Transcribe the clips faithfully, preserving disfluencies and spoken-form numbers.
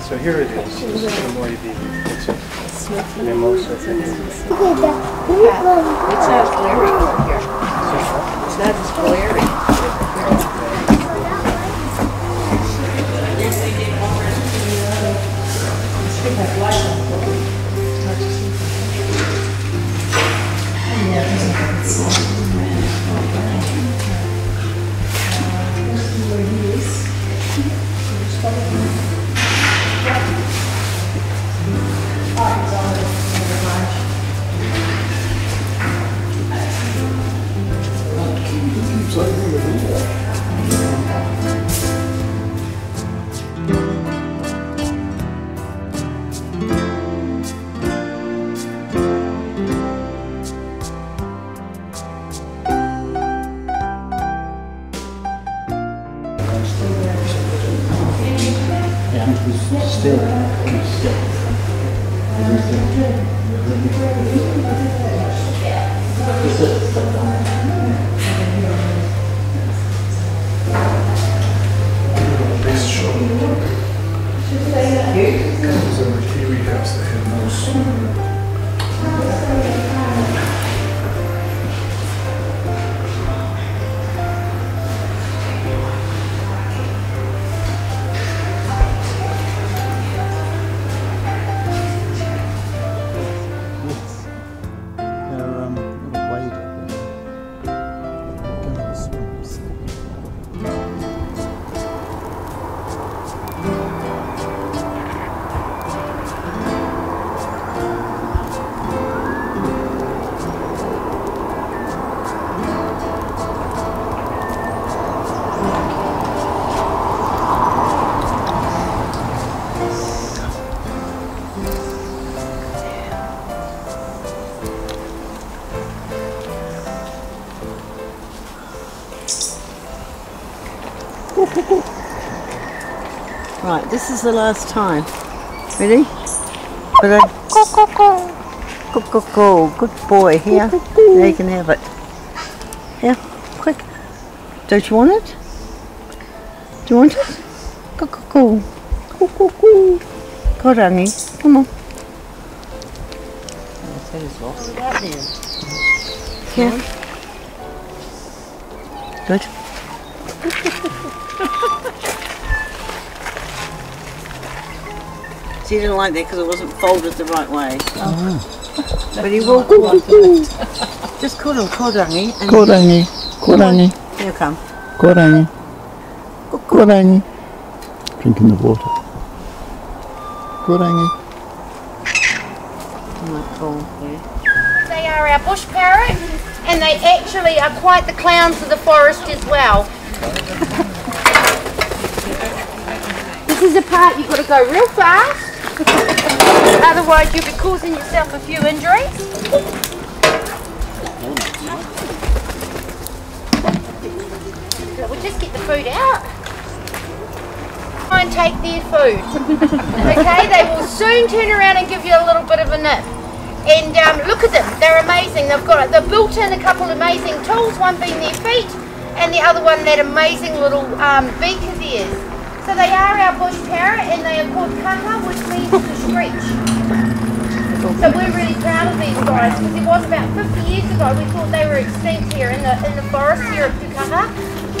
So here it is. This is the way the it's a mimosa thing. It's not glaring over here. It's not as glaring. Right, this is the last time. Ready? Good boy, here. Now you can have it. Here, quick. Don't you want it? Do you want it? Kodangi, come on. Here. Good. He didn't like that because it wasn't folded the right way. Oh. But he will go on to it. Just call him Kodangi. Kodangi. Kodangi. Here you come. Kodangi. Kodangi. Drinking the water. Kodangi. They are our bush parrot, and they actually are quite the clowns of the forest as well. This is the part you've got to go real fast. Otherwise, you'll be causing yourself a few injuries. So we'll just get the food out. Try and take their food. Okay, they will soon turn around and give you a little bit of a nip. And um, look at them, they're amazing. They've got they've built in a couple of amazing tools, one being their feet, and the other one that amazing little um, beak of theirs. So they are our bush parrot, and they are called Kaka, which means to stretch. So we're really proud of these guys, because it was about fifty years ago we thought they were extinct here in the in the forest here at Kukana,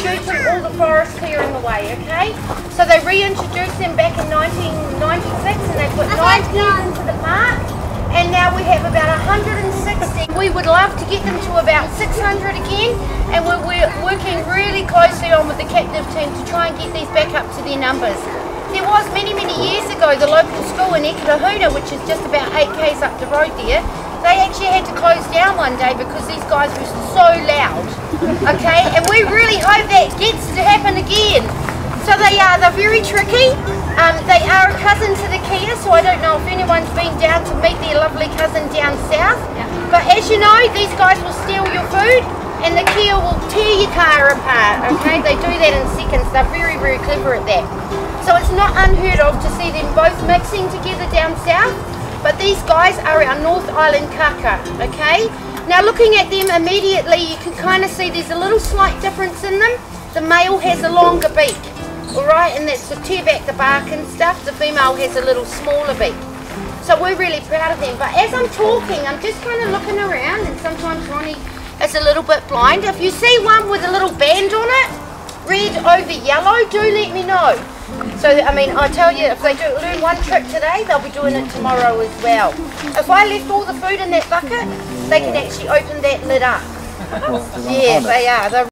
due to all the forest clearing away, okay? So they reintroduced them back in nineteen ninety-six, and they put nine pairs into the park, and now we have about one hundred sixty. We would love to get them to about six hundred again, and we're, we're working really closely on with the captive team to try and get these back up to their numbers. There was many, many years ago the local school in Ekarahuna, which is just about eight k's up the road there, they actually had to close down one day because these guys were so loud, okay? And we really hope that gets to happen again. So they are, they're very tricky. Um, they are a cousin to the Kea, so I don't know if anyone's been down to meet their lovely cousin down south. Yeah. But as you know, these guys will steal your food. and the Kia will tear your car apart, okay? They do that in seconds. They're very, very clever at that. So it's not unheard of to see them both mixing together down south, but these guys are our North Island Kaka, okay? Now looking at them immediately, you can kind of see there's a little slight difference in them. The male has a longer beak, alright, and that's to tear back the bark and stuff. The female has a little smaller beak. So we're really proud of them. But as I'm talking, I'm just kind of looking around, and sometimes Ronnie is a little bit blind. If you see one with a little band on it, red over yellow, do let me know. So, I mean, I tell you, if they do learn one trick today, they'll be doing it tomorrow as well. If I left all the food in that bucket, they can actually open that lid up. Yeah, they are. They're